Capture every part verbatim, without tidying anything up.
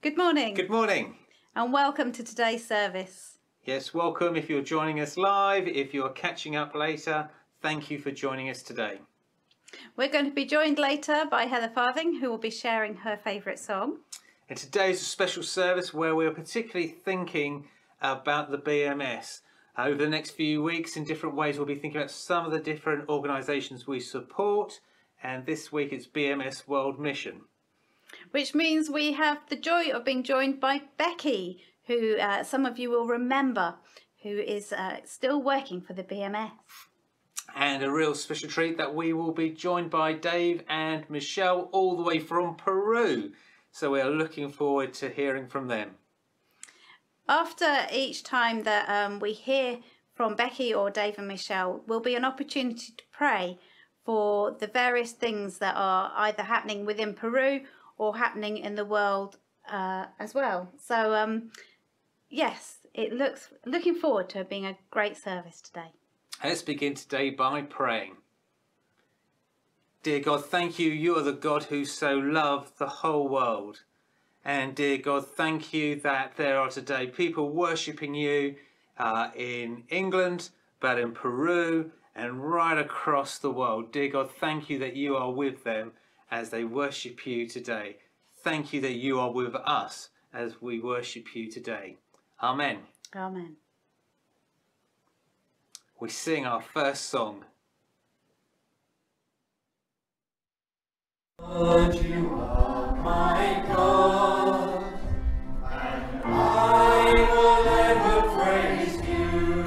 Good morning. Good morning. And welcome to today's service. Yes, welcome if you're joining us live, if you're catching up later, thank you for joining us today. We're going to be joined later by Heather Farthing, who will be sharing her favourite song. And today is a special service where we're particularly thinking about the B M S. Over the next few weeks, in different ways, we'll be thinking about some of the different organisations we support, and this week it's B M S World Mission. Which means we have the joy of being joined by Becky, who uh, some of you will remember, who is uh, still working for the B M S. And a real special treat that we will be joined by Dave and Michelle all the way from Peru. So we are looking forward to hearing from them. After each time that um, we hear from Becky or Dave and Michelle will be an opportunity to pray for the various things that are either happening within Peru or happening in the world uh, as well. So um, yes, it looks looking forward to being a great service today. Let's begin today by praying. Dear God, thank you. You are the God who so loved the whole world. And dear God, thank you that there are today people worshipping you uh, in England, but in Peru and right across the world. Dear God, thank you that you are with them as they worship you today. Thank you that you are with us as we worship you today. Amen. Amen. We sing our first song. Lord, you are my God, and I will ever praise you.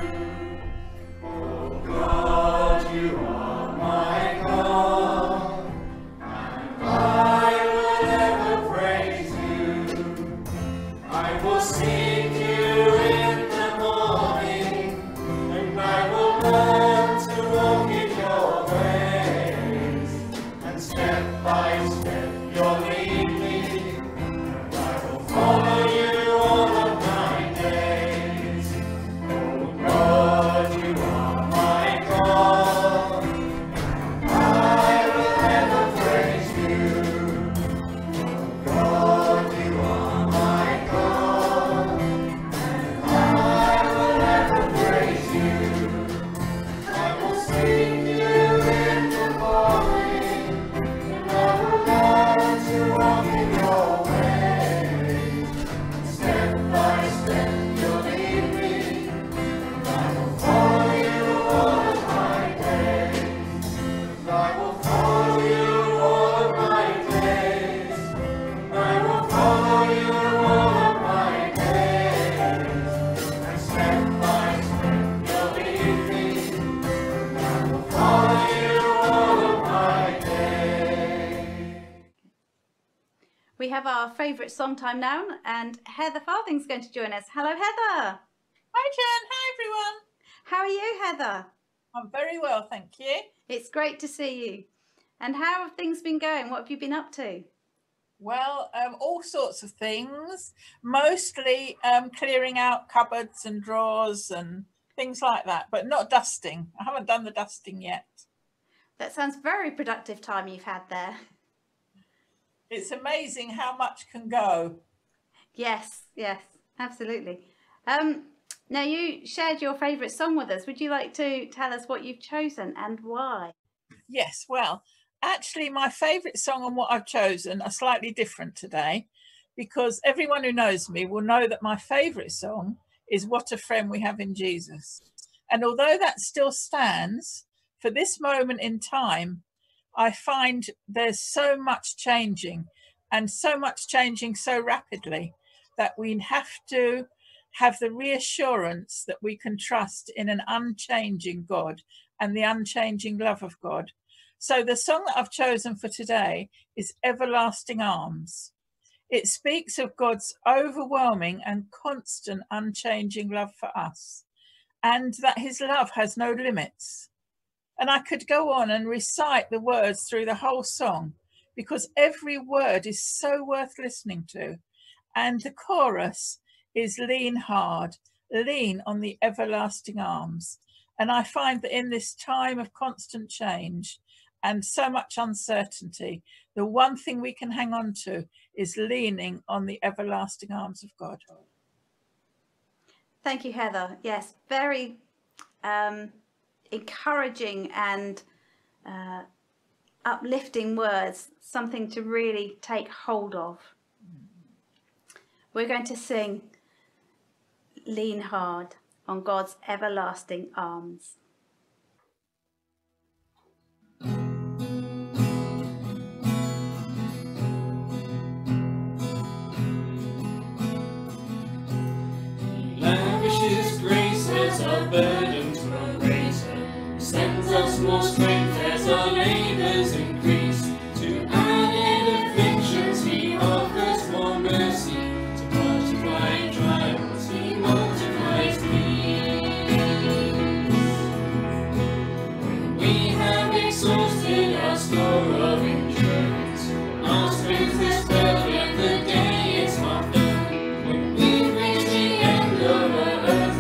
Oh God, you are my God, and I will ever praise you. I will seek you in the morning, and I will learn to walk in your ways, and step by step. Our favourite song time now, and Heather Farthing's going to join us. Hello, Heather. Hi, Jen. Hi, everyone. How are you, Heather? I'm very well, thank you. It's great to see you. And how have things been going? What have you been up to? Well, um, all sorts of things, mostly um, clearing out cupboards and drawers and things like that, but not dusting. I haven't done the dusting yet. That sounds very productive time you've had there. It's amazing how much can go. Yes, yes, absolutely. Um, now, you shared your favourite song with us. Would you like to tell us what you've chosen and why? Yes, well, actually, my favourite song and what I've chosen are slightly different today, because everyone who knows me will know that my favourite song is What a Friend We Have in Jesus. And although that still stands, for this moment in time, I find there's so much changing and so much changing so rapidly that we have to have the reassurance that we can trust in an unchanging God and the unchanging love of God. So the song that I've chosen for today is Everlasting Arms. It speaks of God's overwhelming and constant unchanging love for us, and that his love has no limits. And I could go on and recite the words through the whole song, because every word is so worth listening to. And the chorus is lean hard, lean on the everlasting arms. And I find that in this time of constant change and so much uncertainty, the one thing we can hang on to is leaning on the everlasting arms of God. Thank you, Heather. Yes, very um, encouraging and uh, uplifting words, something to really take hold of. We're going to sing "Lean Hard on God's Everlasting Arms." Our burdens grow greater, sends us more strength as our labours increase. To added afflictions he offers more mercy, to multiplying trials he multiplies peace. When we have exhausted our store of endurance, our strength is felt and the day is half done. When we reach the end of our earth,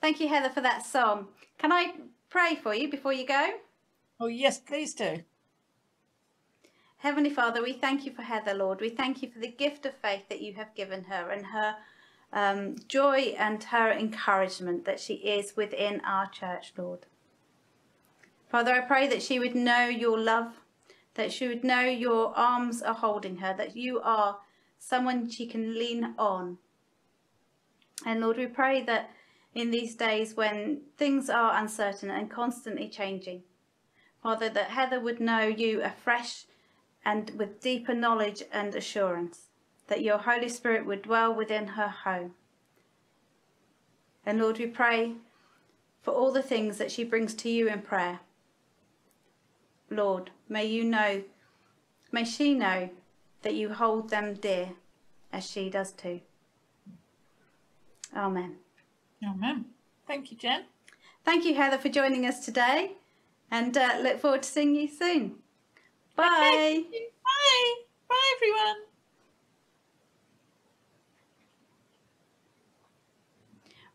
thank you, Heather, for that song. Can I pray for you before you go? Oh, yes, please do. Heavenly Father, we thank you for Heather, Lord. We thank you for the gift of faith that you have given her and her um, joy and her encouragement that she is within our church, Lord. Father, I pray that she would know your love that she would know your arms are holding her, that you are someone she can lean on. And Lord, we pray that in these days when things are uncertain and constantly changing, Father, that Heather would know you afresh and with deeper knowledge and assurance, that your Holy Spirit would dwell within her home. And Lord, we pray for all the things that she brings to you in prayer. Lord, may you know, may she know that you hold them dear, as she does too. Amen. Amen. Thank you, Jen. Thank you, Heather, for joining us today, and uh, look forward to seeing you soon. Bye. Okay. Bye. Bye, everyone.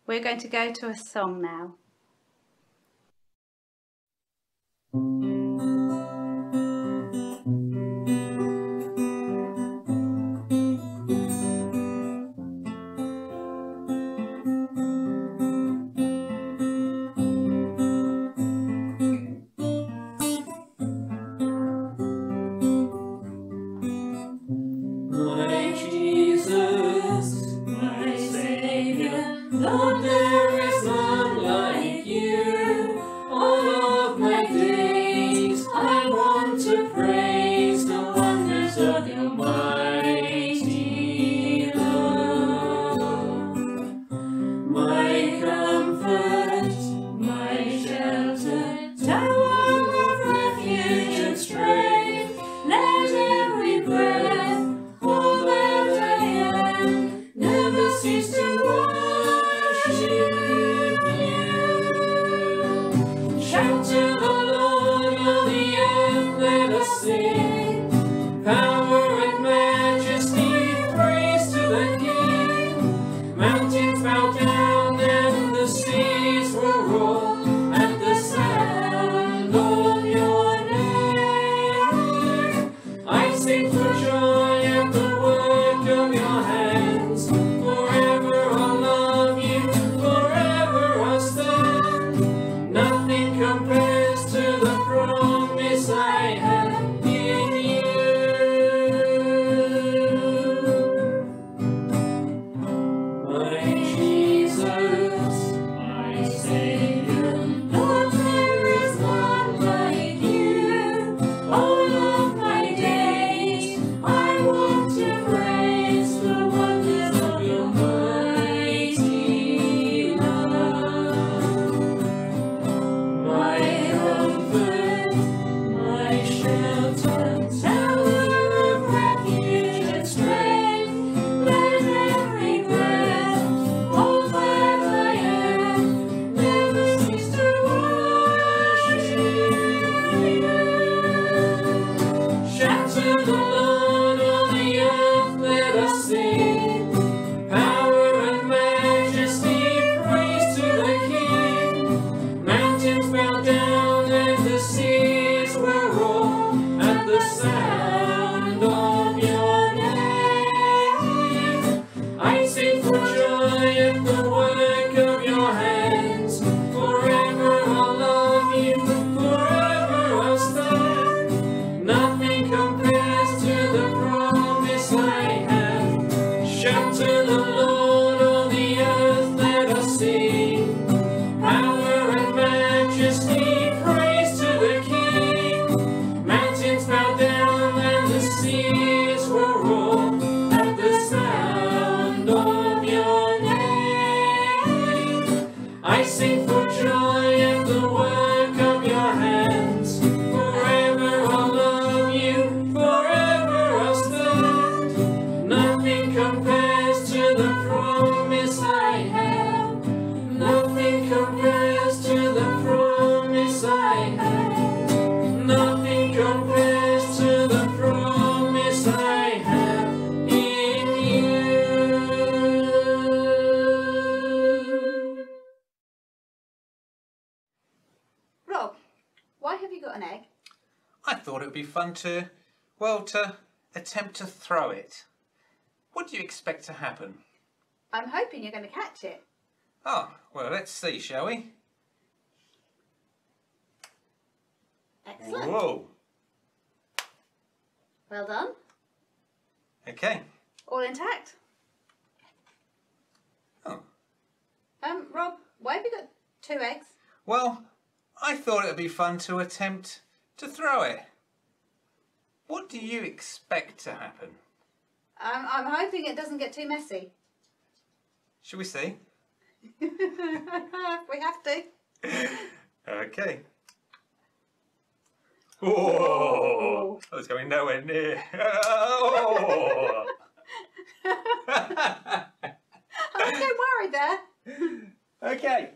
We're going to go to a song now. To, well, to attempt to throw it. What do you expect to happen? I'm hoping you're going to catch it. Oh, well, let's see, shall we? Excellent. Whoa. Well done. Okay. All intact. Oh. Um, Rob, why have you got two eggs? Well, I thought it would be fun to attempt to throw it. What do you expect to happen? Um, I'm hoping it doesn't get too messy. Shall we see? We have to. Okay. Oh, I was going nowhere near. Oh. I was so worried there. Okay.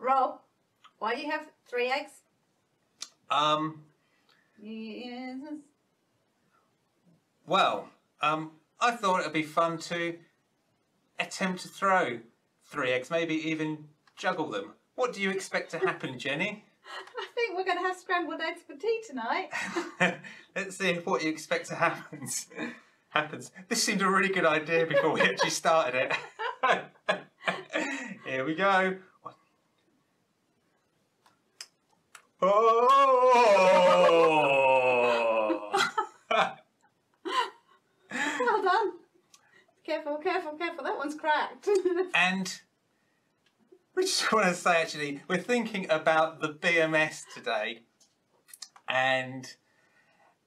Rob, why do you have three eggs? Um. Yes. Well, um, I thought it would be fun to attempt to throw three eggs, maybe even juggle them. What do you expect to happen, Jenny? I think we're going to have scrambled eggs for tea tonight. Let's see what you expect to happen. happens. This seemed a really good idea before we actually started it. Here we go. Oh! Well done. Careful, careful, careful. That one's cracked. And we just want to say, actually, we're thinking about the B M S today, and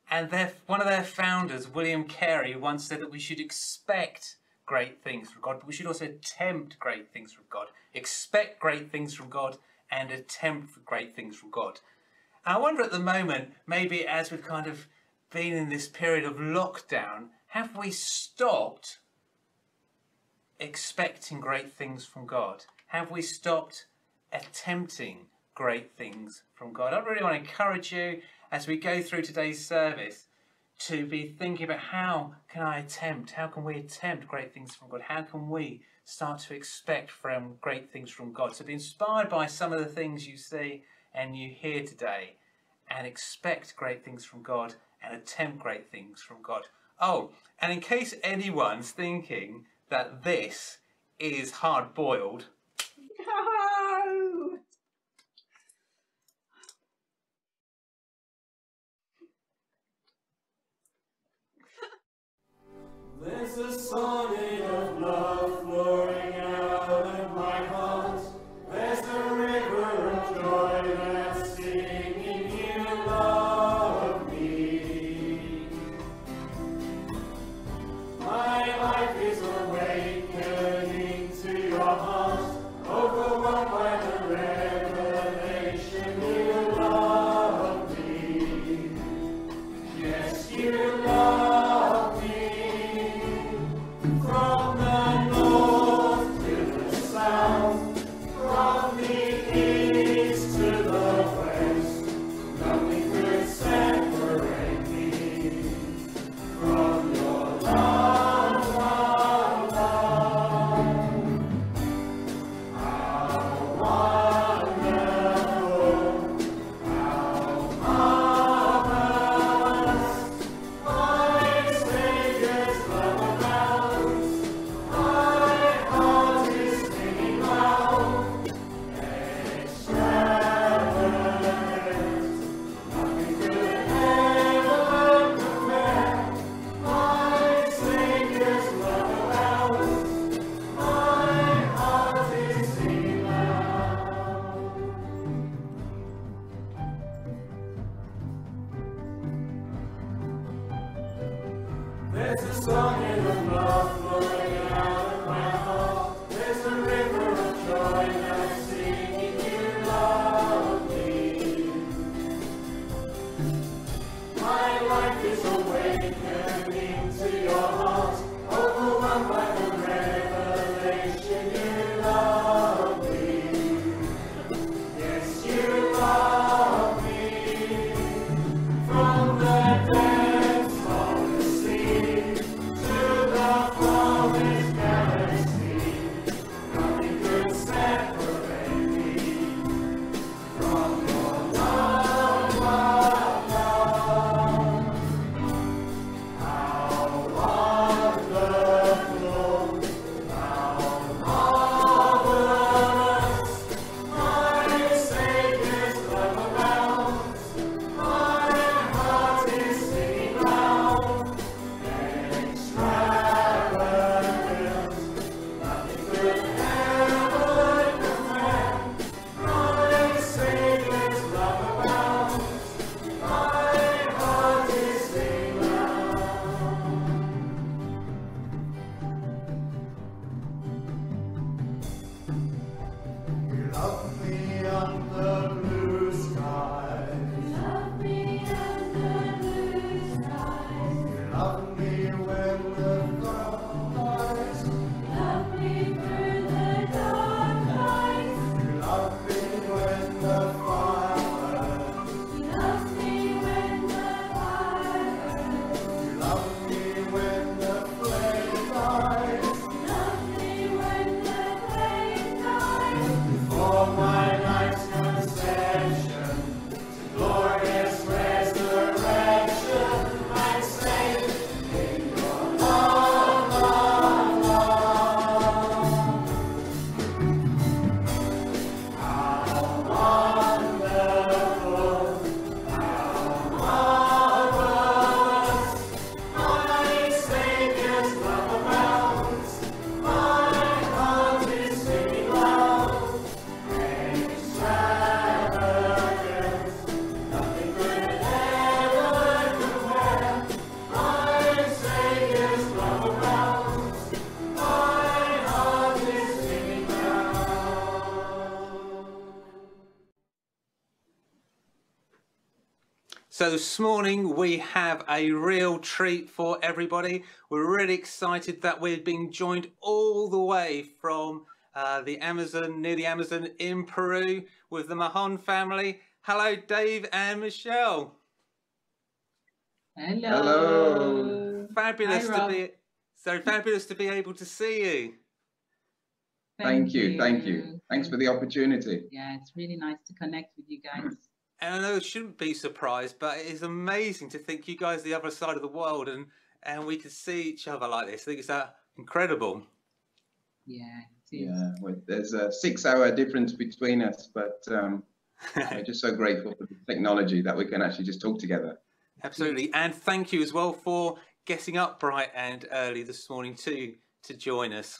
and their, one of their founders, William Carey, once said that we should expect great things from God, but we should also attempt great things from God. Expect great things from God and attempt great things from God. And I wonder at the moment, maybe as we've kind of been in this period of lockdown, have we stopped expecting great things from God? Have we stopped attempting great things from God? I really want to encourage you as we go through today's service to be thinking about how can I attempt, how can we attempt great things from God? How can we start to expect from great things from God? So be inspired by some of the things you see and you hear today and expect great things from God and attempt great things from God. Oh, and in case anyone's thinking that this is hard-boiled, no! There's a sonnet of love flowing out of my heart. There's a river of joy that's singing you love me. My life is awakening to your heart. Overwhelmed by the revelation, you love me. Yes, you love me. From So this morning we have a real treat for everybody. We're really excited that we're being joined all the way from uh, the Amazon, near the Amazon in Peru with the Mahon family. Hello Dave and Michelle. Hello. Hello. Fabulous Hi, to be so fabulous to be able to see you. Thank, thank you, you, thank you. Thanks for the opportunity. Yeah, it's really nice to connect with you guys. And I know it shouldn't be surprised, but it is amazing to think you guys are the other side of the world and, and we can see each other like this. I think it's uh, incredible. Yeah, it is. Yeah, well, there's a six hour difference between us, but um, we're just so grateful for the technology that we can actually just talk together. Absolutely. And thank you as well for getting up bright and early this morning too to join us.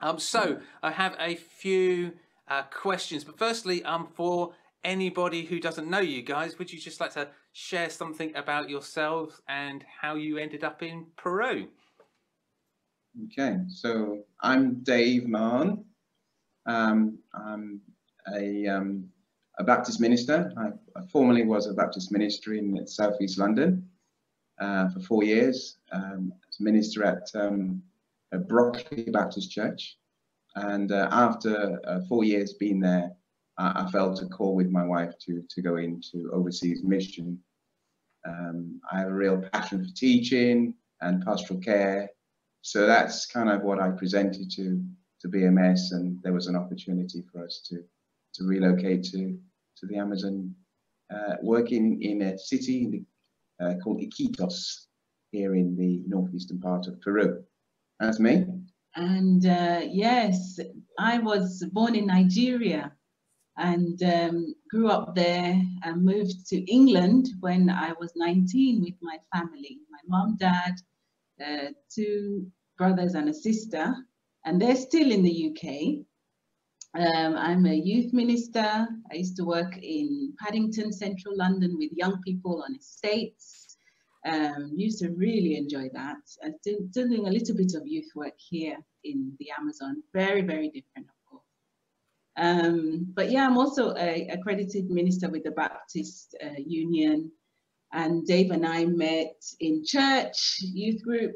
Um, so I have a few uh, questions, but firstly, um, for anybody who doesn't know you guys, would you just like to share something about yourselves and how you ended up in Peru? Okay, so I'm Dave Mahon. Um, I'm a, um, a Baptist minister. I, I formerly was a Baptist minister in Southeast London uh, for four years. Um, I was a minister at um, a Brockley Baptist Church. And uh, after uh, four years being there, I felt a call with my wife to, to go into overseas mission. Um, I have a real passion for teaching and pastoral care. So that's kind of what I presented to, to B M S, and there was an opportunity for us to, to relocate to, to the Amazon, uh, working in a city uh, called Iquitos here in the northeastern part of Peru. That's me. And uh, yes, I was born in Nigeria. And um, grew up there and moved to England when I was nineteen with my family. My mum, dad, uh, two brothers and a sister, and they're still in the U K. Um, I'm a youth minister. I used to work in Paddington, central London, with young people on estates. Um, used to really enjoy that. I'm still, still doing a little bit of youth work here in the Amazon. Very, very different. Um, but yeah, I'm also an accredited minister with the Baptist uh, Union, and Dave and I met in church, youth group,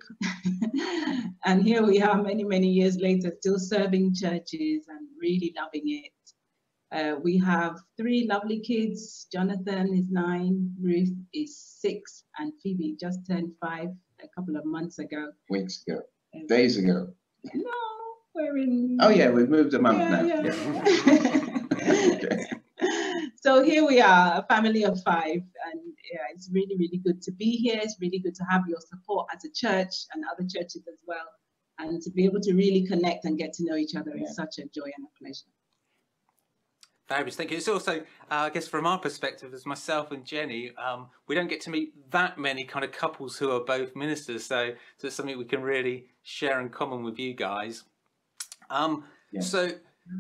and here we are many, many years later, still serving churches and really loving it. Uh, we have three lovely kids. Jonathan is nine, Ruth is six, and Phoebe just turned five a couple of months ago. Weeks ago, um, days ago. No. We're in, oh yeah, we've moved a month yeah, now. Yeah. Yeah. Okay. So here we are, a family of five, and yeah, it's really, really good to be here. It's really good to have your support as a church and other churches as well, and to be able to really connect and get to know each other yeah. is such a joy and a pleasure. Fabulous, thank you. It's also, uh, I guess, from our perspective, as myself and Jenny, um, we don't get to meet that many kind of couples who are both ministers, so, so it's something we can really share in common with you guys. Um, yeah. So,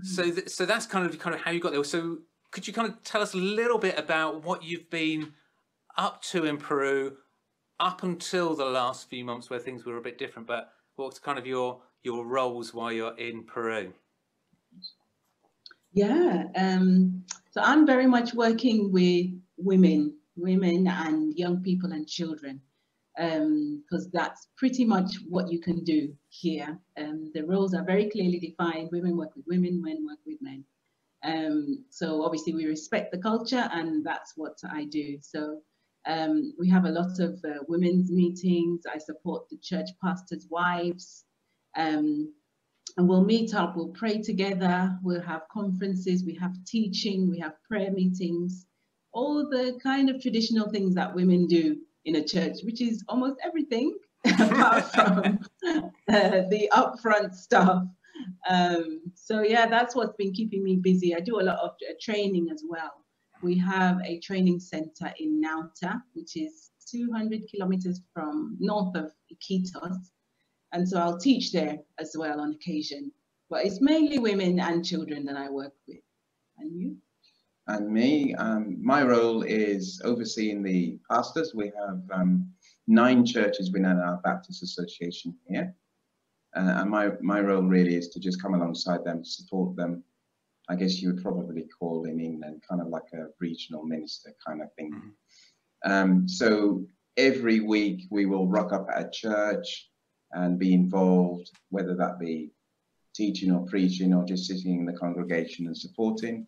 so, th so that's kind of kind of how you got there. So, could you kind of tell us a little bit about what you've been up to in Peru up until the last few months, where things were a bit different? But what's kind of your your roles while you're in Peru? Yeah. Um, so I'm very much working with women, women and young people and children. Because um, that's pretty much what you can do here. Um, the roles are very clearly defined. Women work with women, men work with men. Um, so obviously we respect the culture, and that's what I do. So um, we have a lot of uh, women's meetings. I support the church pastors' wives. Um, and we'll meet up, we'll pray together, we'll have conferences, we have teaching, we have prayer meetings, all the kind of traditional things that women do in a church, which is almost everything apart from uh, the upfront stuff. Um, so yeah, that's what's been keeping me busy. I do a lot of uh, training as well. We have a training center in Nauta, which is two hundred kilometers from north of Iquitos. And so I'll teach there as well on occasion, but it's mainly women and children that I work with. And you? And me, um, my role is overseeing the pastors. We have um, nine churches within our Baptist Association here. Uh, and my, my role really is to just come alongside them, support them. I guess you would probably call in England kind of like a regional minister kind of thing. Um, so every week we will rock up at a church and be involved, whether that be teaching or preaching or just sitting in the congregation and supporting.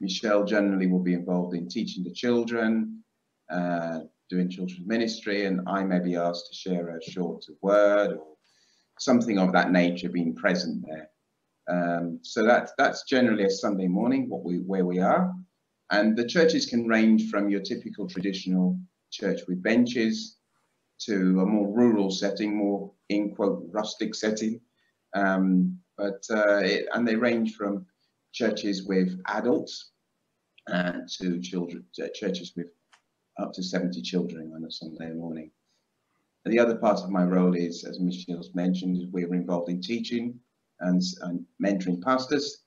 Michelle generally will be involved in teaching the children, uh, doing children's ministry, and I may be asked to share a short word or something of that nature, being present there. Um, so that, that's generally a Sunday morning what we, where we are. And the churches can range from your typical traditional church with benches to a more rural setting, more in quote rustic setting. Um, but uh, it, and they range from churches with adults and uh, to children, uh, churches with up to seventy children on a Sunday morning. And the other part of my role is, as Michelle's mentioned, is we were involved in teaching and, and mentoring pastors.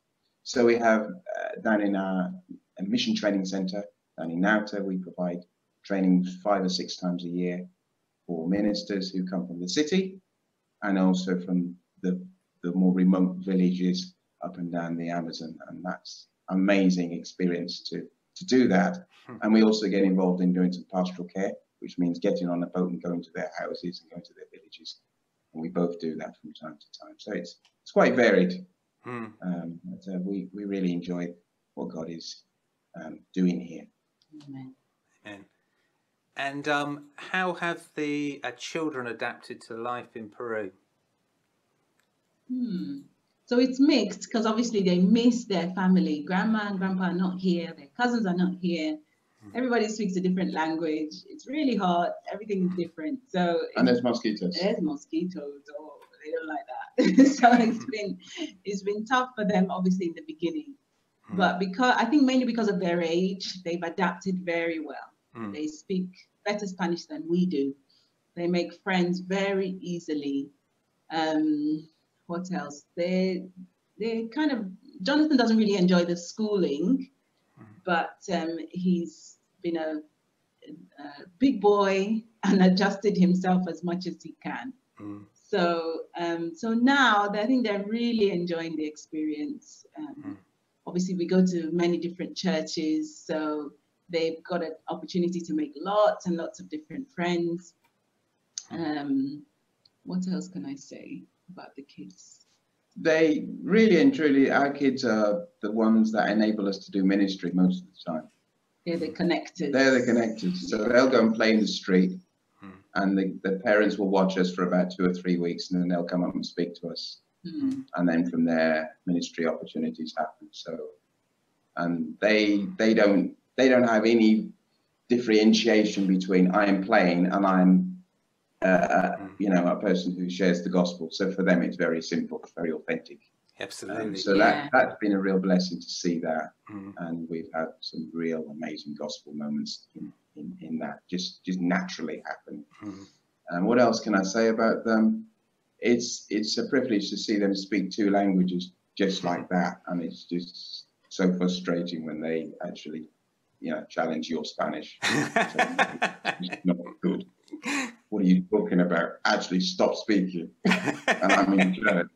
So we have uh, down in our mission training centre down in Nauta, we provide training five or six times a year for ministers who come from the city and also from the, the more remote villages up and down the Amazon, and that's amazing experience to to do that. And we also get involved in doing some pastoral care, which means getting on a boat and going to their houses and going to their villages, and we both do that from time to time. So it's it's quite varied. Hmm. Um, but, uh, we we really enjoy what God is um, doing here. Amen. Amen. And um, how have the uh, children adapted to life in Peru? Hmm. So it's mixed, because obviously they miss their family. Grandma and grandpa are not here, their cousins are not here. Mm. Everybody speaks a different language. It's really hard. Everything is different. So and there's mosquitoes. There's mosquitoes. Oh, they don't like that. So it's been it's been tough for them, obviously, in the beginning. Mm. But because I think mainly because of their age, they've adapted very well. Mm. They speak better Spanish than we do. They make friends very easily. Um, What else? They they kind of Jonathan doesn't really enjoy the schooling, but um, he's been a, a big boy and adjusted himself as much as he can. Mm. So um, so now I think they're really enjoying the experience. Um, mm. Obviously, we go to many different churches, so they've got an opportunity to make lots and lots of different friends. Um, what else can I say about the kids? They really and truly, our kids are the ones that enable us to do ministry most of the time. They're the connectors. They're the connectors. So they'll go and play in the street, mm. and the, the parents will watch us for about two or three weeks, and then they'll come up and speak to us. Mm. And then from there, ministry opportunities happen. So, and they they don't they don't have any differentiation between I am playing and I'm Uh, you know, a person who shares the gospel. So for them, it's very simple, very authentic. Absolutely. Um, so yeah. that, that's been a real blessing to see that. Mm. And we've had some real amazing gospel moments in, in, in that just, just naturally happen. Mm. Um, what else can I say about them? It's, it's a privilege to see them speak two languages just like that. And it's just so frustrating when they actually, you know, challenge your Spanish. It's not good. What are you talking about? Actually, stop speaking. And I mean, church.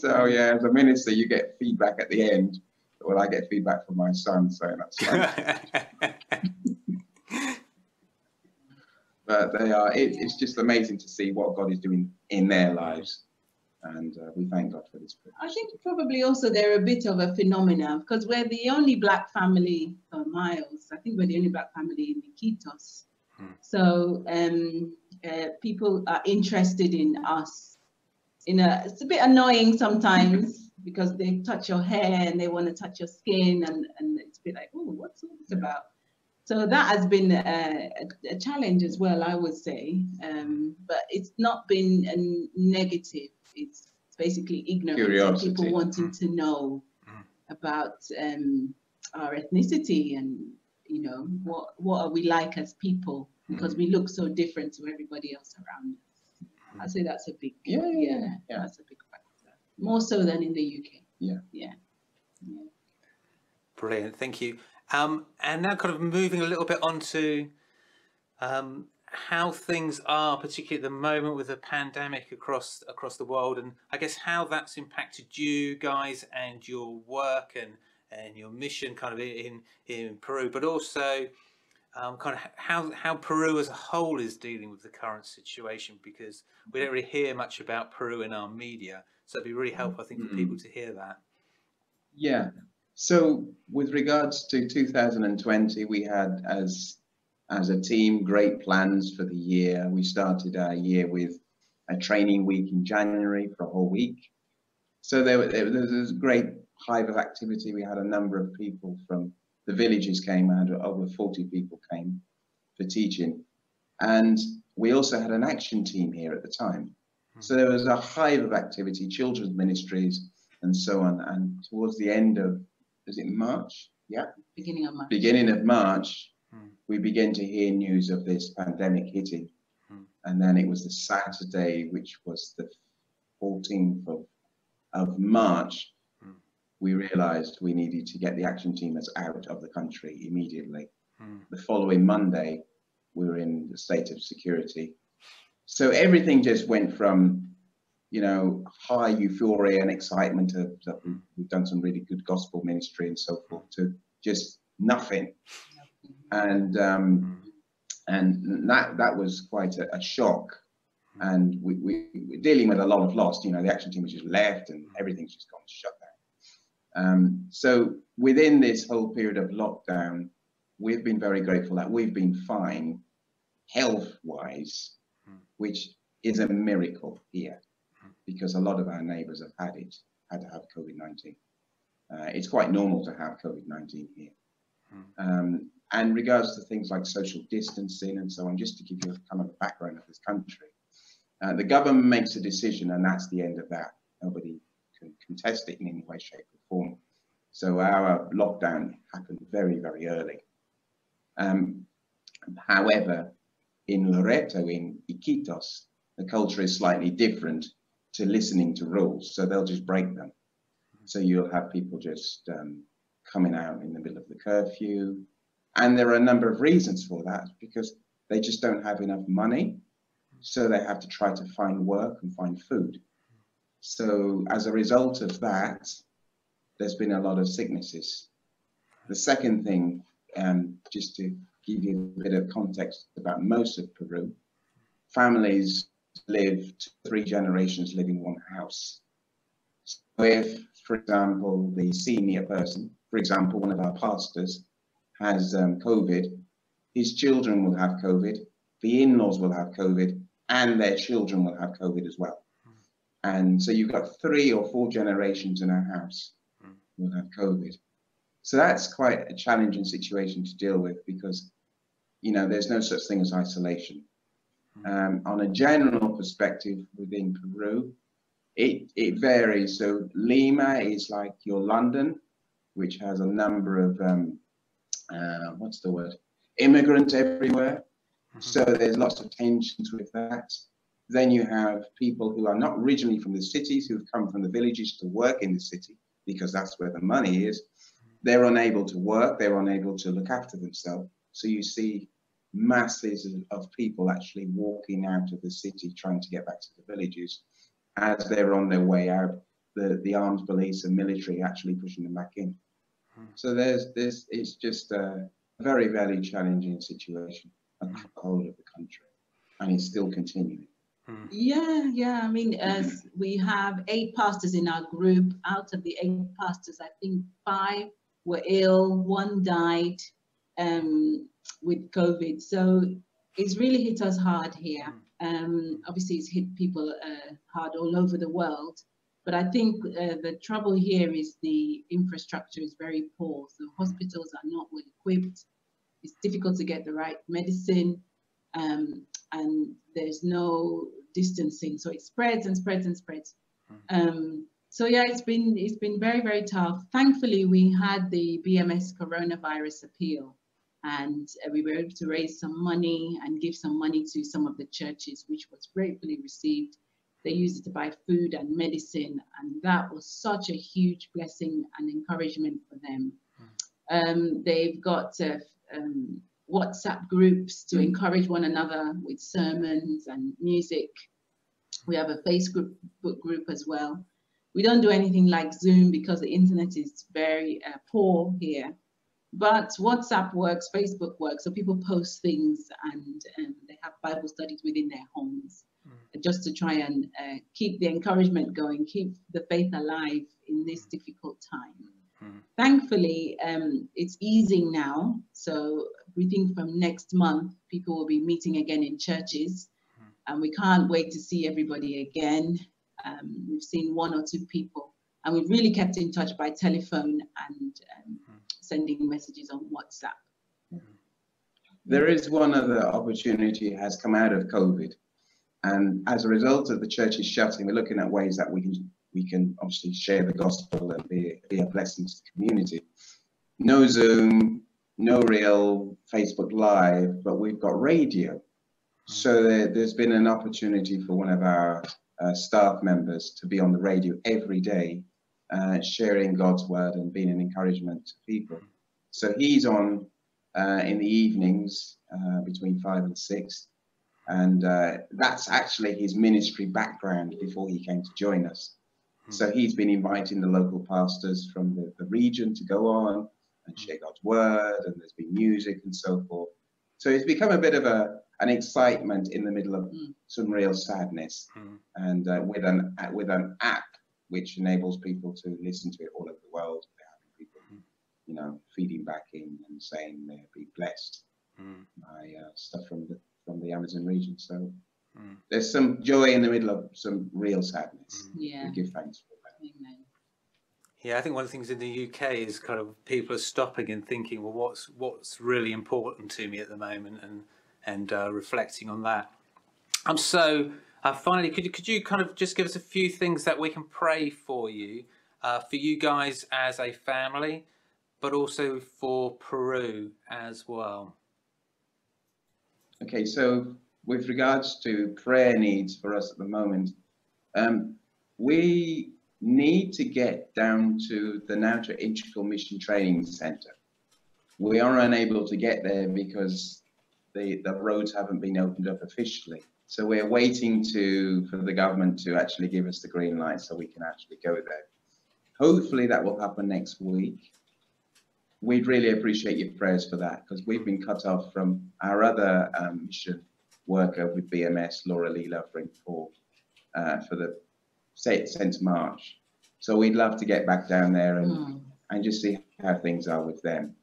So yeah, as a minister, you get feedback at the end. Well, I get feedback from my son, so that's fine. But they are, it, it's just amazing to see what God is doing in their lives. And uh, we thank God for this privilege. I think probably also they're a bit of a phenomenon, because we're the only black family, or Miles, I think we're the only black family in Iquitos. Hmm. So um, uh, people are interested in us. In a, it's a bit annoying sometimes, because they touch your hair and they want to touch your skin, and, and it's a bit like, oh, what's all this about? So that has been a, a, a challenge as well, I would say. Um, but it's not been a negative. It's basically ignorance. Curiosity. People wanting to know about um, our ethnicity and, you know, what, what are we like as people, because we look so different to everybody else around us. I'd say that's a big, yeah, yeah, yeah, yeah. That's a big factor. More so than in the U K. Yeah. Yeah. Yeah. Brilliant. Thank you. Um, and now kind of moving a little bit on to um, how things are, particularly at the moment with the pandemic across across the world, and I guess how that's impacted you guys and your work, and and your mission kind of in in Peru, but also um, kind of how how Peru as a whole is dealing with the current situation, because we don't really hear much about Peru in our media. So it'd be really helpful, I think, for people to hear that. Yeah. So with regards to two thousand twenty, we had as as a team great plans for the year. We started our year with a training week in January for a whole week. So there, there, there was a great hive of activity. We had a number of people from the villages came out, over forty people came for teaching. And we also had an action team here at the time. So there was a hive of activity, children's ministries and so on. And towards the end of, is it March? Yeah. Beginning of March. Beginning of March, hmm. we began to hear news of this pandemic hitting. Hmm. And then it was the Saturday, which was the fourteenth of, of March. Hmm. We realized we needed to get the action teamers out of the country immediately. Hmm. The following Monday, we were in a state of security. So everything just went from, you know, high euphoria and excitement to, to we've done some really good gospel ministry and so forth, to just nothing. And um, and that that was quite a, a shock. And we, we were dealing with a lot of loss. You know, the action team was just left and everything's just gone shut down. Um, so within this whole period of lockdown, we've been very grateful that we've been fine health-wise, which is a miracle here, because a lot of our neighbours have had it, had to have COVID nineteen. Uh, it's quite normal to have COVID nineteen here. Um, and in regards to things like social distancing and so on, just to give you kind of the background of this country, uh, the government makes a decision and that's the end of that. Nobody can contest it in any way, shape or form. So our lockdown happened very, very early. Um, however, in Loreto, in Iquitos, the culture is slightly different to listening to rules, so they'll just break them. So you'll have people just um, coming out in the middle of the curfew, and there are a number of reasons for that, because they just don't have enough money, so they have to try to find work and find food. So as a result of that, there's been a lot of sicknesses. The second thing, um, just to give you a bit of context about most of Peru, families live, three generations live in one house. So if, for example, the senior person, for example, one of our pastors has um, COVID, his children will have COVID, the in-laws will have COVID, and their children will have COVID as well. And so you've got three or four generations in our house who will have COVID. So that's quite a challenging situation to deal with, because, you know, there's no such thing as isolation. Um, on a general perspective within Peru, it, it varies. So Lima is like your London, which has a number of, um, uh, what's the word, immigrants everywhere. So there's lots of tensions with that. Then you have people who are not originally from the cities, who've come from the villages to work in the city, because that's where the money is. They're unable to work, they're unable to look after themselves. So you see masses of people actually walking out of the city, trying to get back to the villages. As they're on their way out, the, the armed police and military actually pushing them back in. So there's this, it's just a very, very challenging situation across the whole of the country, and it's still continuing. Yeah, yeah. I mean, as we have eight pastors in our group, out of the eight pastors, I think five were ill, one died um, with COVID. So it's really hit us hard here. Um, obviously, it's hit people uh, hard all over the world. But I think uh, the trouble here is the infrastructure is very poor. So hospitals are not well equipped. It's difficult to get the right medicine. Um, and there's no distancing. So it spreads and spreads and spreads. Um, So yeah, it's been it's been very, very tough. Thankfully, we had the B M S coronavirus appeal, and uh, we were able to raise some money and give some money to some of the churches, which was gratefully received. They used it to buy food and medicine, and that was such a huge blessing and encouragement for them. Mm. Um, they've got uh, um, WhatsApp groups to mm. encourage one another with sermons and music. We have a Facebook group as well. We don't do anything like Zoom because the internet is very uh, poor here. But WhatsApp works, Facebook works, so people post things and, and they have Bible studies within their homes mm. just to try and uh, keep the encouragement going, keep the faith alive in this mm. difficult time. Mm. Thankfully, um, it's easing now, so we think from next month people will be meeting again in churches mm. and we can't wait to see everybody again. Um, we've seen one or two people and we've really kept in touch by telephone and um, mm. sending messages on WhatsApp. There is one other opportunity that has come out of COVID, and as a result of the churches shutting, we're looking at ways that we can we can obviously share the gospel and be, be a blessing to the community. No Zoom, no real Facebook Live, but we've got radio. So there, there's been an opportunity for one of our uh, staff members to be on the radio every day, Uh, sharing God's word and being an encouragement to people. So he's on uh, in the evenings uh, between five and six, and uh, that's actually his ministry background before he came to join us. So he's been inviting the local pastors from the, the region to go on and share God's word, and there's been music and so forth. So it's become a bit of a an excitement in the middle of some real sadness, and uh, with an with an app which enables people to listen to it all over the world. They're having people, you know, feeding back in and saying they'll be blessed mm. by uh, stuff from the, from the Amazon region. So mm. there's some joy in the middle of some real sadness. Mm. Yeah. We give thanks for that. Amen. Yeah, I think one of the things in the U K is kind of people are stopping and thinking, well, what's what's really important to me at the moment, and and uh, reflecting on that. I'm so. Uh, finally, could you, could you kind of just give us a few things that we can pray for you, uh, for you guys as a family, but also for Peru as well? Okay, so with regards to prayer needs for us at the moment, um, we need to get down to the Nauta Integral Mission Training Centre. We are unable to get there because the, the roads haven't been opened up officially. So we're waiting to, for the government to actually give us the green light so we can actually go there. Hopefully that will happen next week. We'd really appreciate your prayers for that, because we've been cut off from our other um, mission worker with B M S, Laura Leela, for, for, uh, for the, say, since March. So we'd love to get back down there and, mm. and just see how things are with them.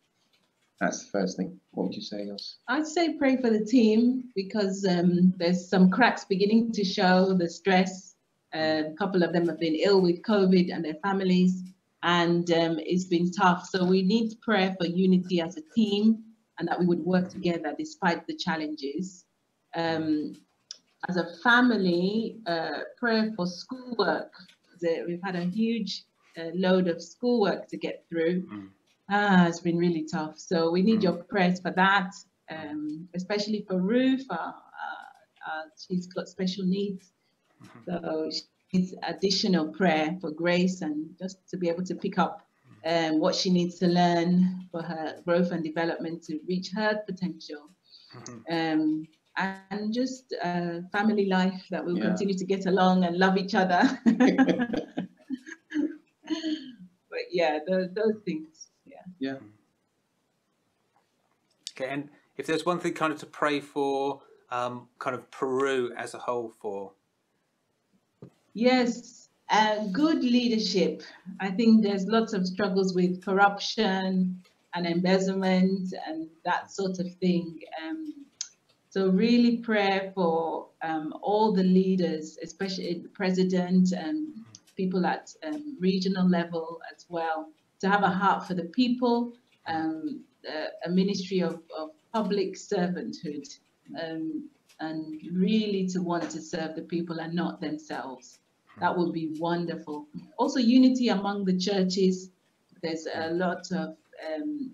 That's the first thing. What would you say else? I'd say pray for the team, because um, there's some cracks beginning to show, the stress. Uh, a couple of them have been ill with COVID and their families, and um, it's been tough. So we need prayer for unity as a team, and that we would work together despite the challenges. Um, as a family, uh, prayer for schoolwork. We've had a huge uh, load of schoolwork to get through. Mm. Ah, it's been really tough. So we need mm. your prayers for that, um, especially for Ruth. Uh, uh, she's got special needs. So she needs additional prayer for grace and just to be able to pick up um, what she needs to learn for her growth and development to reach her potential. Um, and just uh, family life, that we'll yeah. continue to get along and love each other. But yeah, those, those things. Yeah. Okay, and if there's one thing kind of to pray for, um, kind of Peru as a whole for. Yes, uh, good leadership. I think there's lots of struggles with corruption and embezzlement and that sort of thing. Um, so really prayer for um, all the leaders, especially the president and people at um, regional level as well, to have a heart for the people, um, uh, a ministry of, of public servanthood, um, and really to want to serve the people and not themselves. That would be wonderful. Also unity among the churches. There's a lot of um,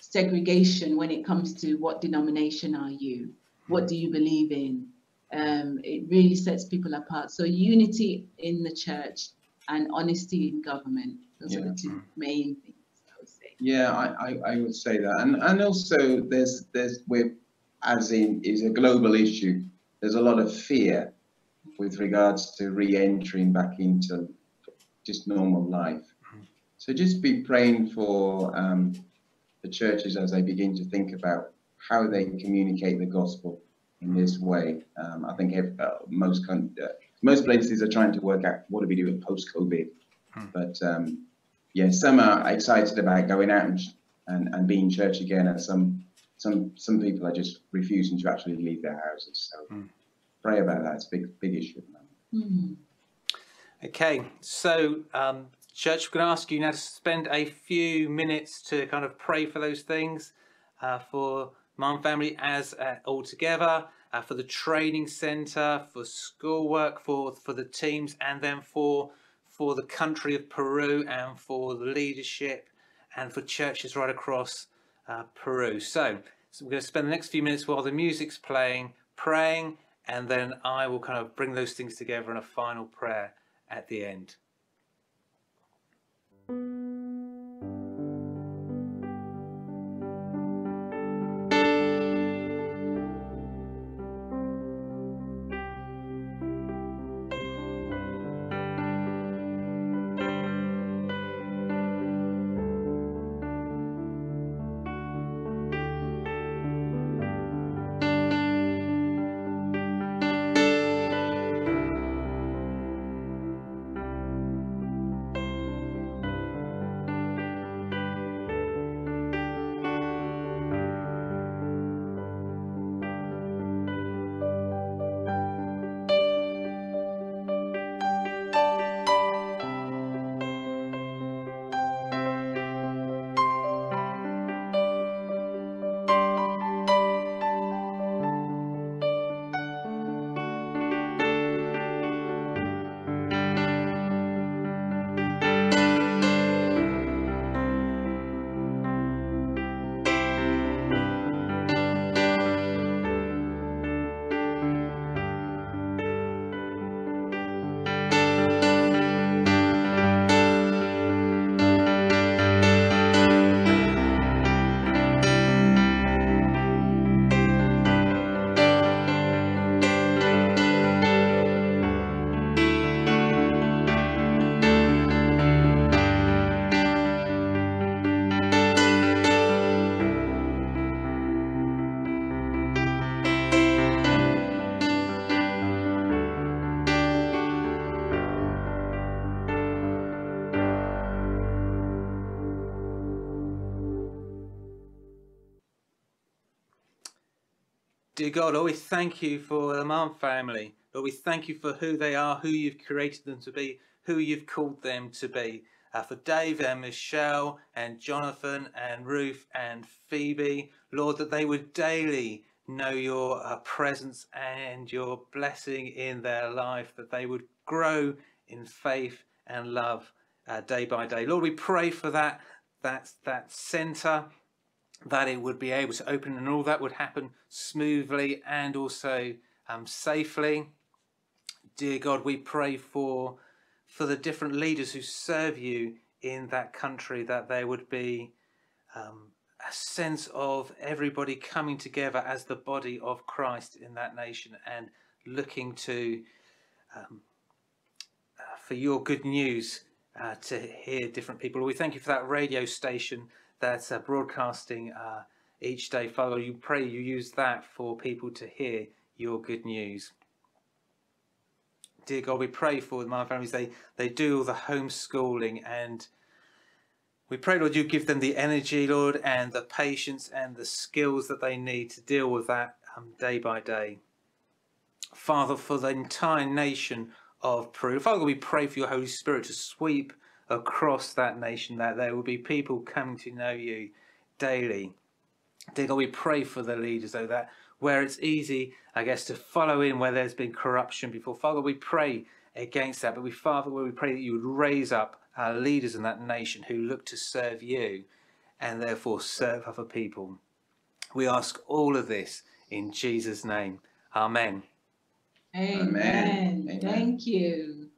segregation when it comes to what denomination are you? What do you believe in? Um, it really sets people apart. So unity in the church and honesty in government. Those yeah. are the two main things I would say. Yeah, I, I, I would say that. And and also there's there's we're as in is a global issue. There's a lot of fear with regards to re-entering back into just normal life. So just be praying for um, the churches as they begin to think about how they communicate the gospel in this way. Um, I think if, uh, most con uh, most places are trying to work out what do we do with post-COVID. But um, yeah, some are excited about going out and, and, and being church again, and some some some people are just refusing to actually leave their houses. So mm. pray about that. It's a big big issue. Mm. Okay, so um, church, we're going to ask you now to spend a few minutes to kind of pray for those things, uh, for Mum Family as uh, all together, uh, for the training centre, for schoolwork, for for the teams, and then for for the country of Peru, and for the leadership, and for churches right across uh, Peru. So, so we're going to spend the next few minutes while the music's playing, praying, and then I will kind of bring those things together in a final prayer at the end. Dear God, Lord, we thank you for the Mum Family. Lord, we thank you for who they are, who you've created them to be, who you've called them to be. Uh, for Dave and Michelle and Jonathan and Ruth and Phoebe, Lord, that they would daily know your uh, presence and your blessing in their life, that they would grow in faith and love uh, day by day. Lord, we pray for that, that, that centre, that it would be able to open and all that would happen smoothly and also um, safely. Dear God, we pray for, for the different leaders who serve you in that country, that there would be um, a sense of everybody coming together as the body of Christ in that nation and looking to, um, uh, for your good news uh, to hear different people. We thank you for that radio station that's uh, broadcasting uh, each day. Father, you pray you use that for people to hear your good news. Dear God, we pray for the Mum Families. They, they do all the homeschooling, and we pray, Lord, you give them the energy, Lord, and the patience and the skills that they need to deal with that um, day by day. Father, for the entire nation of Peru, Father, we pray for your Holy Spirit to sweep across that nation, that there will be people coming to know you daily. Dear God, we pray for the leaders, though, that where it's easy, I guess, to follow in where there's been corruption before. Father, we pray against that, but we, Father, we pray that you would raise up our leaders in that nation who look to serve you and therefore serve other people. We ask all of this in Jesus' name. Amen. Amen. Amen. Amen. Thank you.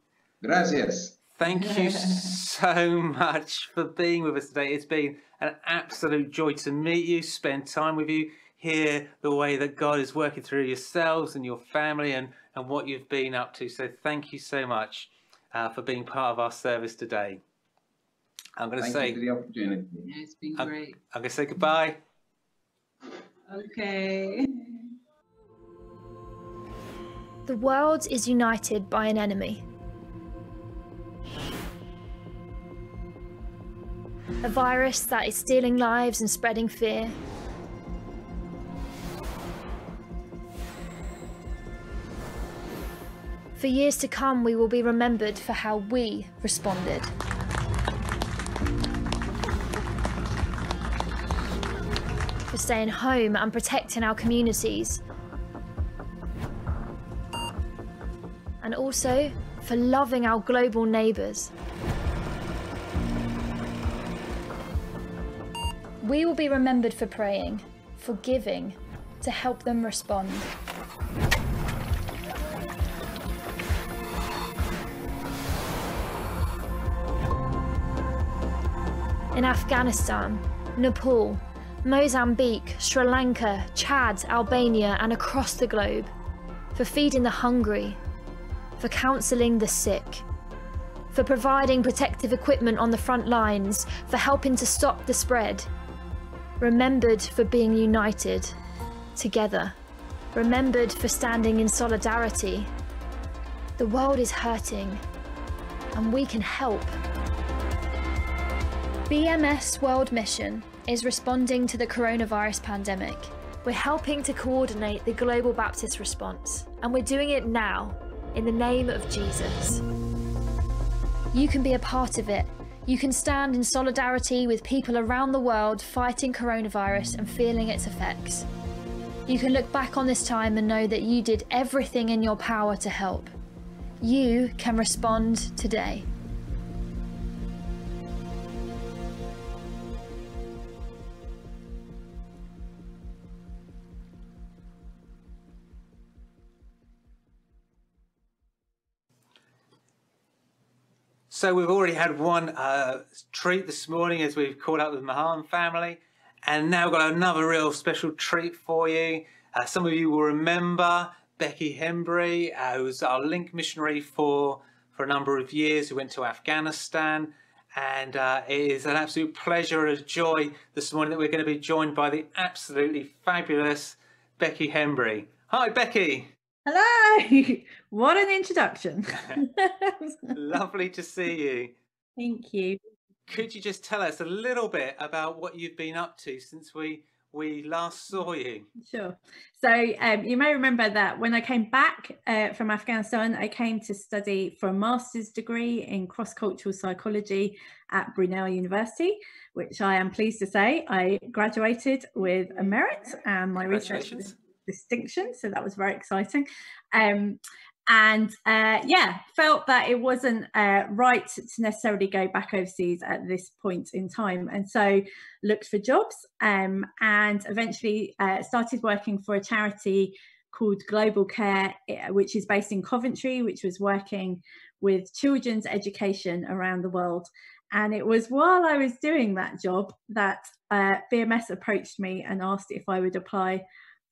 Gracias. Thank you so much for being with us today. It's been an absolute joy to meet you, spend time with you, hear the way that God is working through yourselves and your family and, and what you've been up to. So thank you so much. uh, for being part of our service today. I'm going to say, thank you for the opportunity. Yeah, it's been I'm, great. I'm going to say goodbye. Okay. The world is united by an enemy. A virus that is stealing lives and spreading fear. For years to come, we will be remembered for how we responded. For staying home and protecting our communities. And also for loving our global neighbours. We will be remembered for praying, for giving, to help them respond. In Afghanistan, Nepal, Mozambique, Sri Lanka, Chad, Albania, and across the globe, for feeding the hungry, for counselling the sick, for providing protective equipment on the front lines, for helping to stop the spread. Remembered for being united, together. Remembered for standing in solidarity. The world is hurting, and we can help. B M S World Mission is responding to the coronavirus pandemic. We're helping to coordinate the Global Baptist response, and we're doing it now, in the name of Jesus. You can be a part of it. You can stand in solidarity with people around the world fighting coronavirus and feeling its effects. You can look back on this time and know that you did everything in your power to help. You can respond today. So we've already had one uh, treat this morning as we've caught up with the Mahon family, and now we've got another real special treat for you. Uh, some of you will remember Becky Hembree, uh, who was our link missionary for, for a number of years, who went to Afghanistan. And uh, it is an absolute pleasure and a joy this morning that we're going to be joined by the absolutely fabulous Becky Hembree. Hi, Becky. Hello! What an introduction. Lovely to see you. Thank you. Could you just tell us a little bit about what you've been up to since we we last saw you? Sure. So um, you may remember that when I came back uh, from Afghanistan, I came to study for a master's degree in cross-cultural psychology at Brunel University, which I am pleased to say I graduated with a merit and my research distinction, so that was very exciting. Um, and uh, yeah, felt that it wasn't uh, right to necessarily go back overseas at this point in time, and so looked for jobs um, and eventually uh, started working for a charity called Global Care, which is based in Coventry, which was working with children's education around the world. And it was while I was doing that job that uh, B M S approached me and asked if I would apply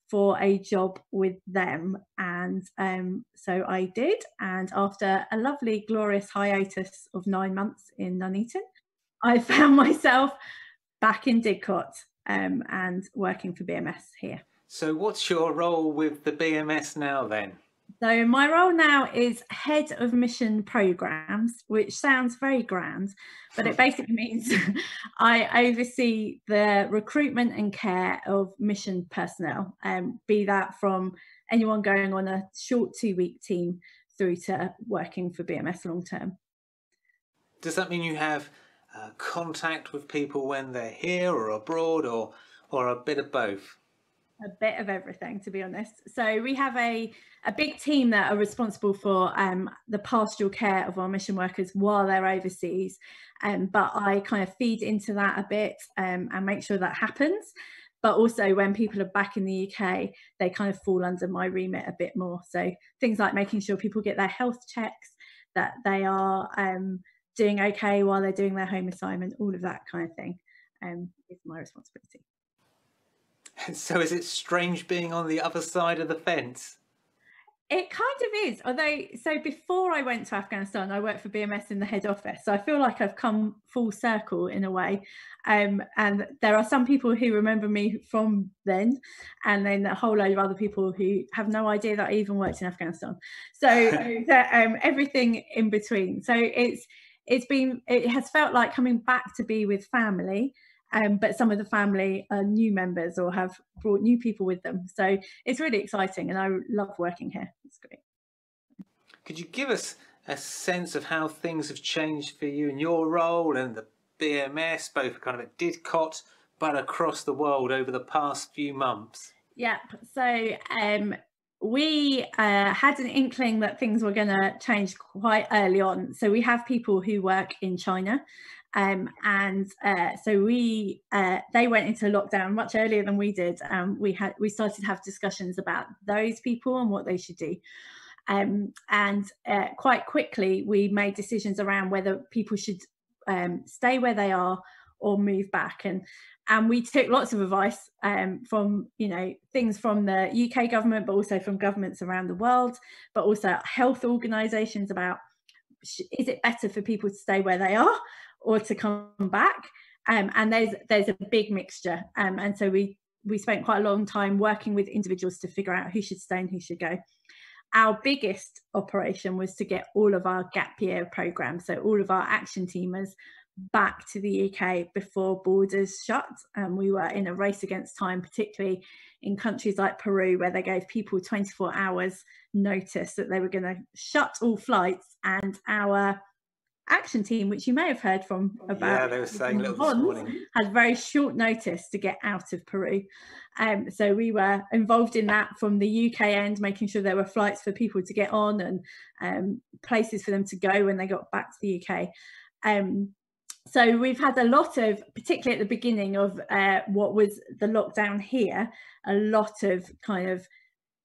for a job with them, and um, so I did, and after a lovely glorious hiatus of nine months in Nuneaton, I found myself back in Didcot um, and working for B M S here. So what's your role with the B M S now then? So my role now is Head of Mission Programmes, which sounds very grand, but it basically means I oversee the recruitment and care of mission personnel, um, be that from anyone going on a short two-week team through to working for B M S long-term. Does that mean you have uh, contact with people when they're here or abroad, or, or a bit of both? A bit of everything, to be honest. So we have a, a big team that are responsible for um, the pastoral care of our mission workers while they're overseas. Um, but I kind of feed into that a bit um, and make sure that happens. But also when people are back in the U K, they kind of fall under my remit a bit more. So things like making sure people get their health checks, that they are um, doing okay while they're doing their home assignment, all of that kind of thing um, is my responsibility. So is it strange being on the other side of the fence? It kind of is, although, so before I went to Afghanistan, I worked for B M S in the head office. So I feel like I've come full circle in a way. Um, and there are some people who remember me from then, and then a whole load of other people who have no idea that I even worked in Afghanistan. So um, everything in between. So it's it's been, it has felt like coming back to be with family. Um, but some of the family are new members or have brought new people with them. So it's really exciting, and I love working here. It's great. Could you give us a sense of how things have changed for you in your role and the B M S, both kind of at Didcot, but across the world over the past few months? Yep. So um, we uh, had an inkling that things were going to change quite early on. So we have people who work in China. Um, and uh, so we, uh, they went into lockdown much earlier than we did. Um, we had, we started to have discussions about those people and what they should do. Um, and uh, quite quickly, we made decisions around whether people should um, stay where they are or move back. And and we took lots of advice um, from, you know, things from the U K government, but also from governments around the world, but also health organisations about, is it better for people to stay where they are or to come back? Um, and there's there's a big mixture. Um, and so we, we spent quite a long time working with individuals to figure out who should stay and who should go. Our biggest operation was to get all of our gap year programmes, so all of our action teamers, back to the U K before borders shut. Um, we were in a race against time, particularly in countries like Peru, where they gave people twenty-four hours notice that they were going to shut all flights. And our action team, which you may have heard from about, yeah, they were saying this morning, had very short notice to get out of Peru. Um, so we were involved in that from the U K end, making sure there were flights for people to get on and um, places for them to go when they got back to the U K. Um, so we've had a lot of, particularly at the beginning of uh, what was the lockdown here, a lot of kind of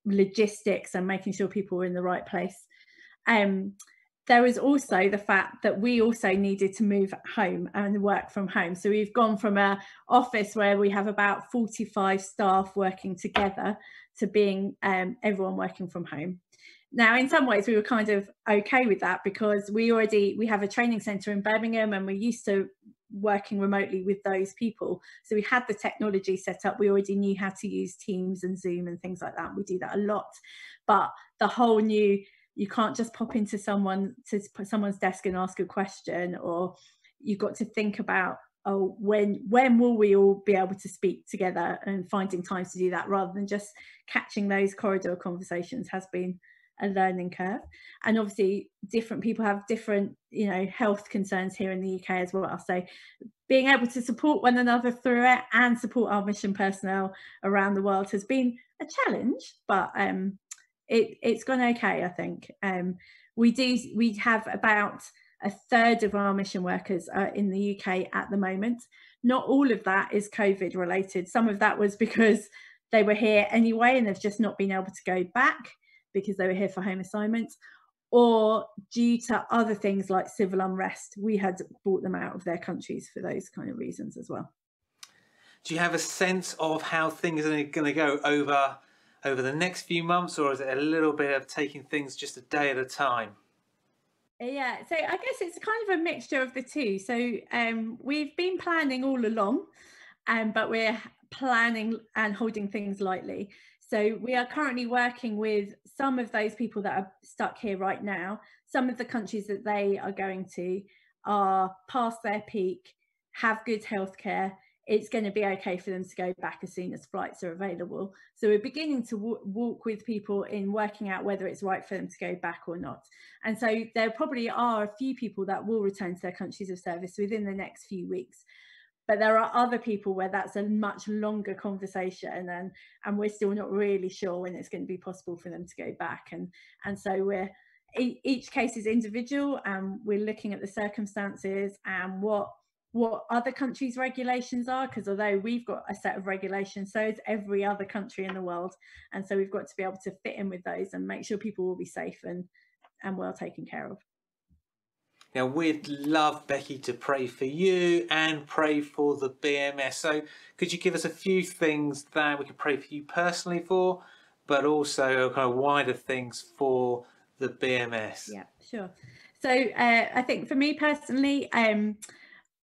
logistics and making sure people were in the right place. Um, There was also the fact that we also needed to move home and work from home. So we've gone from an office where we have about forty-five staff working together to being um, everyone working from home. Now, in some ways, we were kind of okay with that because we already, we have a training centre in Birmingham, and we're used to working remotely with those people. So we had the technology set up. We already knew how to use Teams and Zoom and things like that. We do that a lot. But the whole new, you can't just pop into someone to someone's desk and ask a question, or you've got to think about, oh, when when will we all be able to speak together, and finding time to do that rather than just catching those corridor conversations has been a learning curve. And obviously different people have different, you know, health concerns here in the U K as well. So being able to support one another through it and support our mission personnel around the world has been a challenge, but um, It, it's gone okay, I think. Um, we do. We have about a third of our mission workers uh, in the U K at the moment. Not all of that is COVID related. Some of that was because they were here anyway and they've just not been able to go back because they were here for home assignments, or due to other things like civil unrest. We had brought them out of their countries for those kind of reasons as well. Do you have a sense of how things are going to go over over the next few months, or is it a little bit of taking things just a day at a time? Yeah, so I guess it's kind of a mixture of the two. So um, we've been planning all along, um, but we're planning and holding things lightly. So we are currently working with some of those people that are stuck here right now. Some of the countries that they are going to are past their peak, have good healthcare. It's going to be okay for them to go back as soon as flights are available. So we're beginning to w walk with people in working out whether it's right for them to go back or not. And so there probably are a few people that will return to their countries of service within the next few weeks. But there are other people where that's a much longer conversation, and, and we're still not really sure when it's going to be possible for them to go back. And, and so we're, each case is individual, and we're looking at the circumstances and what what other countries' regulations are, because although we've got a set of regulations, so is every other country in the world. And so we've got to be able to fit in with those and make sure people will be safe and, and well taken care of. Now, we'd love, Becky, to pray for you and pray for the B M S. So could you give us a few things that we could pray for you personally for, but also kind of wider things for the B M S. Yeah, sure. So uh, I think for me personally, um,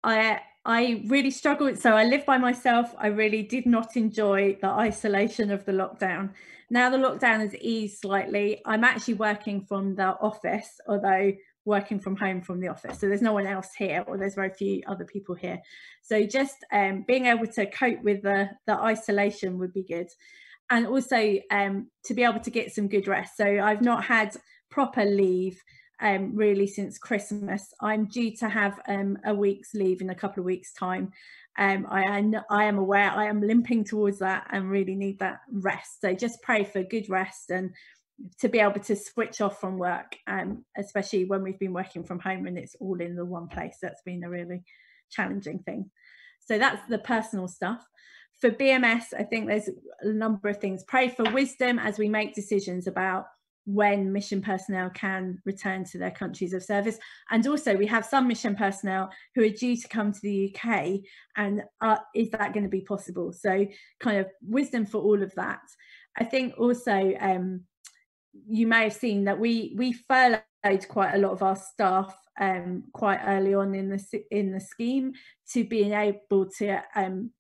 I I really struggled. So I live by myself. I really did not enjoy the isolation of the lockdown. Now the lockdown has eased slightly. I'm actually working from the office, although working from home from the office. So there's no one else here, or there's very few other people here. So just um, being able to cope with the, the isolation would be good. And also um, to be able to get some good rest. So I've not had proper leave um, really since Christmas. I'm due to have um, a week's leave in a couple of weeks' time. Um, I, I am aware I am limping towards that and really need that rest. So just pray for good rest and to be able to switch off from work, um, especially when we've been working from home and it's all in the one place. That's been a really challenging thing. So that's the personal stuff. For B M S, I think there's a number of things. Pray for wisdom as we make decisions about when mission personnel can return to their countries of service. And also we have some mission personnel who are due to come to the U K, and are, is that going to be possible? So kind of wisdom for all of that. I think also um, you may have seen that we we furloughed quite a lot of our staff um, quite early on in the, in the scheme to being able to um,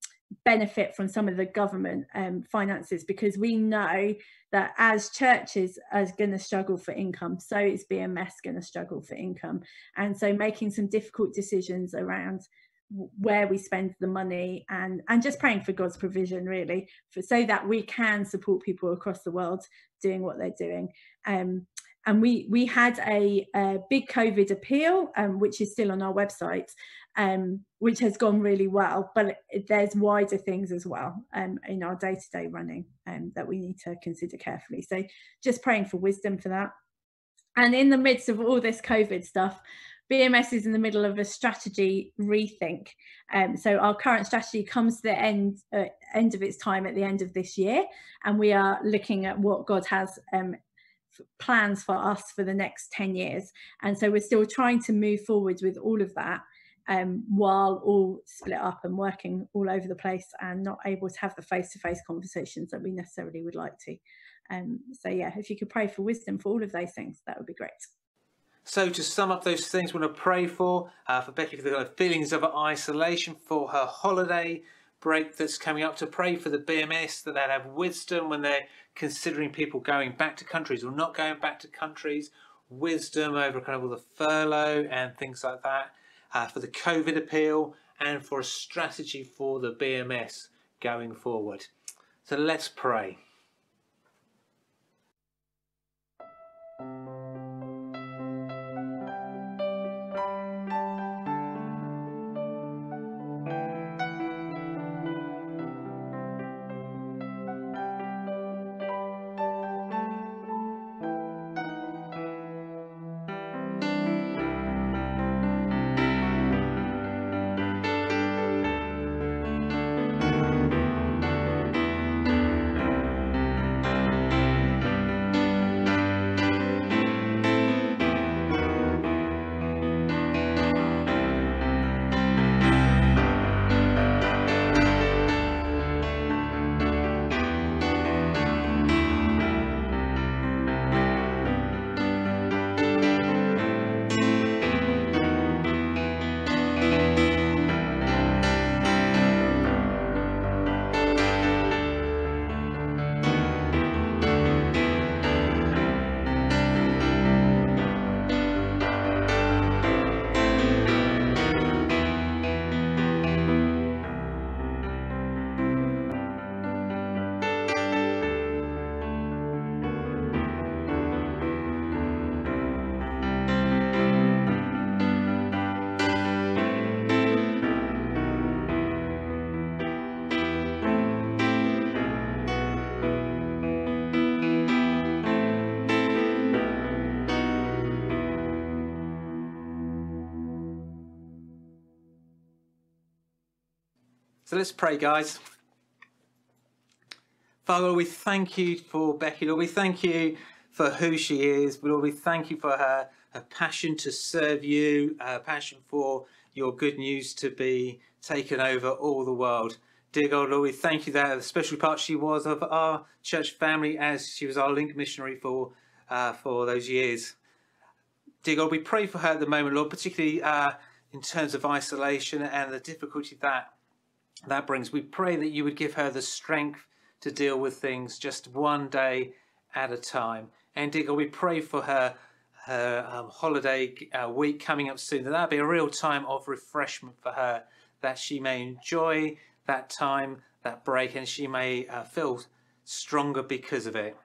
benefit from some of the government um, finances, because we know that as churches are going to struggle for income, so is B M S going to struggle for income. And so making some difficult decisions around where we spend the money, and and just praying for God's provision really, for, so that we can support people across the world doing what they're doing. Um, and we we had a, a big COVID appeal, um, which is still on our website, um, which has gone really well, but there's wider things as well um, in our day-to-day running um, that we need to consider carefully. So just praying for wisdom for that. And in the midst of all this COVID stuff, B M S is in the middle of a strategy rethink. Um, so our current strategy comes to the end, uh, end of its time at the end of this year. And we are looking at what God has um, plans for us for the next ten years. And so we're still trying to move forward with all of that um, while all split up and working all over the place and not able to have the face-to-face conversations that we necessarily would like to. Um, so yeah, if you could pray for wisdom for all of those things, that would be great. So to sum up those things we want to pray for, uh, for Becky, for the feelings of isolation, for her holiday break that's coming up, to pray for the B M S that they'd have wisdom when they're considering people going back to countries or not going back to countries, wisdom over kind of all the furlough and things like that, uh, for the COVID appeal, and for a strategy for the B M S going forward. So let's pray. So let's pray, guys. Father, Lord, we thank you for Becky. Lord, we thank you for who she is. Lord, we thank you for her, her passion to serve you, her passion for your good news to be taken over all the world. Dear God, Lord, we thank you that the special part she was of our church family as she was our link missionary for uh, for those years. Dear God, we pray for her at the moment, Lord, particularly uh, in terms of isolation and the difficulty that that brings. We pray that you would give her the strength to deal with things just one day at a time. And dear God, we pray for her her um, holiday uh, week coming up soon, that that'll be a real time of refreshment for her, that she may enjoy that time, that break, and she may uh, feel stronger because of it.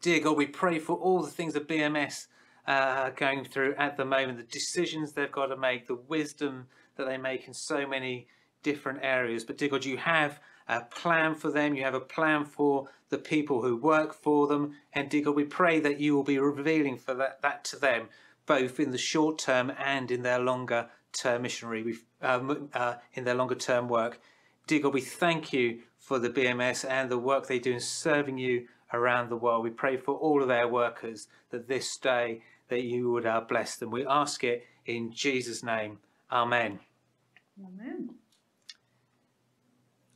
Dear God, we pray for all the things that B M S uh, going through at the moment, the decisions they've got to make, the wisdom that they make in so many different areas. But dear God, you have a plan for them, you have a plan for the people who work for them, and dear God, we pray that you will be revealing for that, that to them, both in the short term and in their longer term missionary, um, uh, in their longer term work. Dear God, we thank you for the B M S and the work they do in serving you around the world. We pray for all of their workers that this day that you would uh, bless them. We ask it in Jesus' name. Amen. Amen.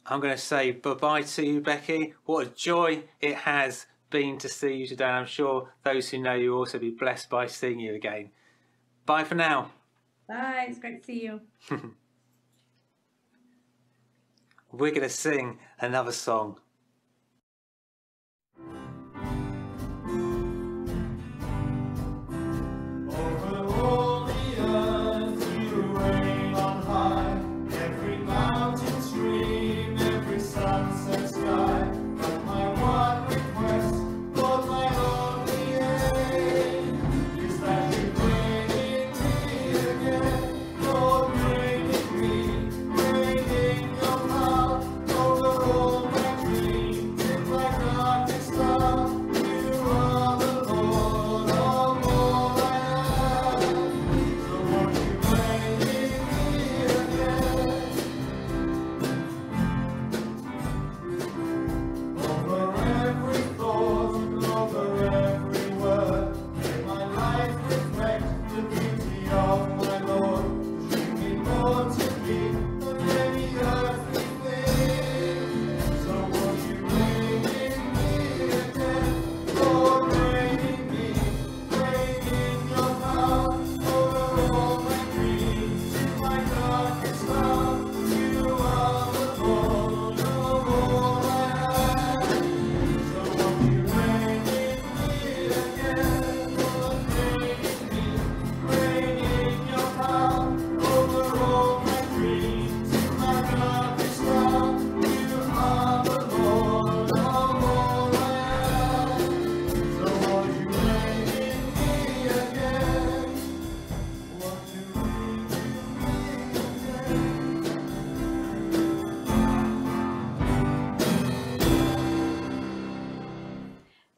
I'm going to say bye-bye to you, Becky. What a joy it has been to see you today. I'm sure those who know you will also be blessed by seeing you again. Bye for now. Bye. It's great to see you. We're going to sing another song.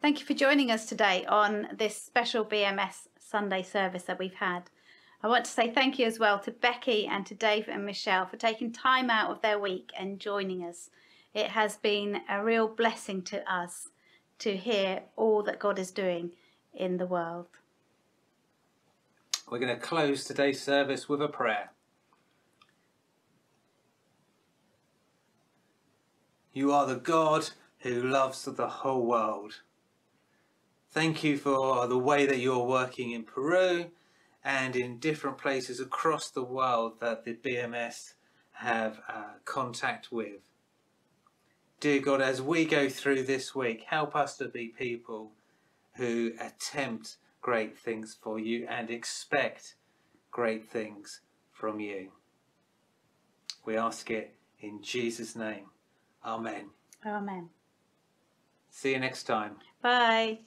Thank you for joining us today on this special B M S Sunday service that we've had. I want to say thank you as well to Becky and to Dave and Michelle for taking time out of their week and joining us. It has been a real blessing to us to hear all that God is doing in the world. We're going to close today's service with a prayer. You are the God who loves the whole world. Thank you for the way that you're working in Peru and in different places across the world that the B M S have uh, contact with. Dear God, as we go through this week, help us to be people who attempt great things for you and expect great things from you. We ask it in Jesus' name. Amen. Amen. See you next time. Bye.